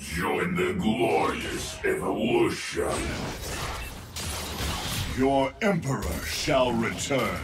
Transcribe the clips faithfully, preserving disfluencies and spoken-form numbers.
Join the glorious evolution. Your Emperor shall return.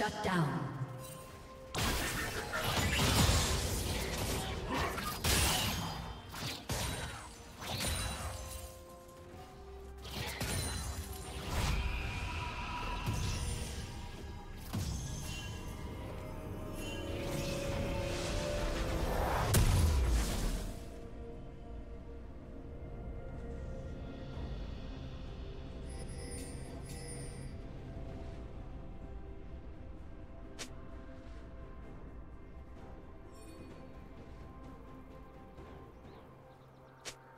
Shut down.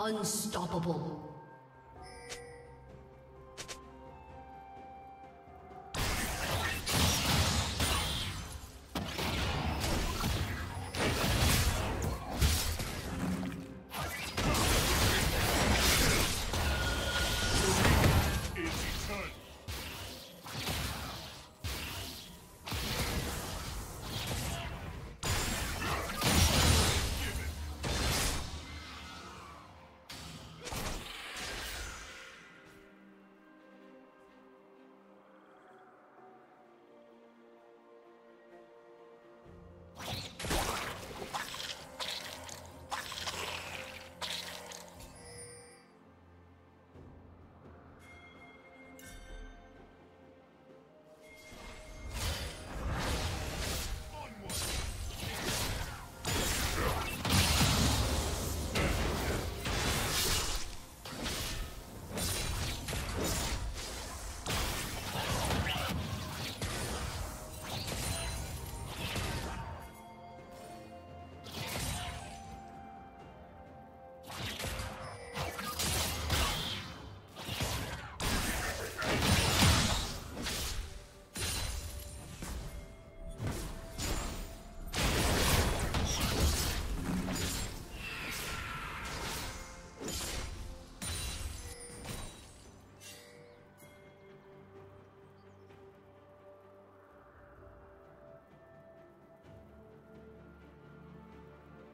Unstoppable.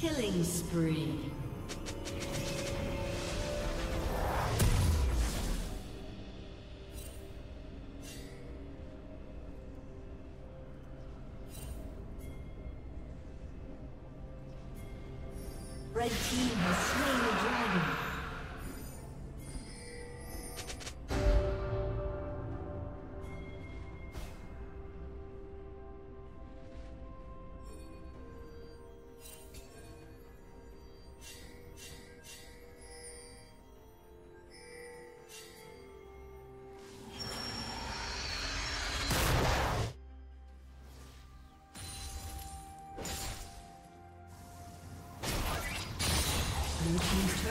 Killing spree. Red team has slain the dragon. Team's turret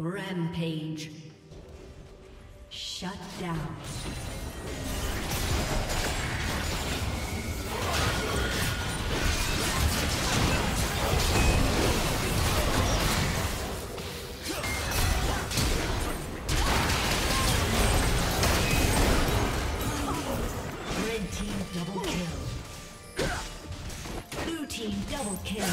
Rampage. Shut down. Red team double kill. Blue team double kill.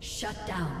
Shut down.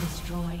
Destroyed.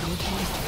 Thank you.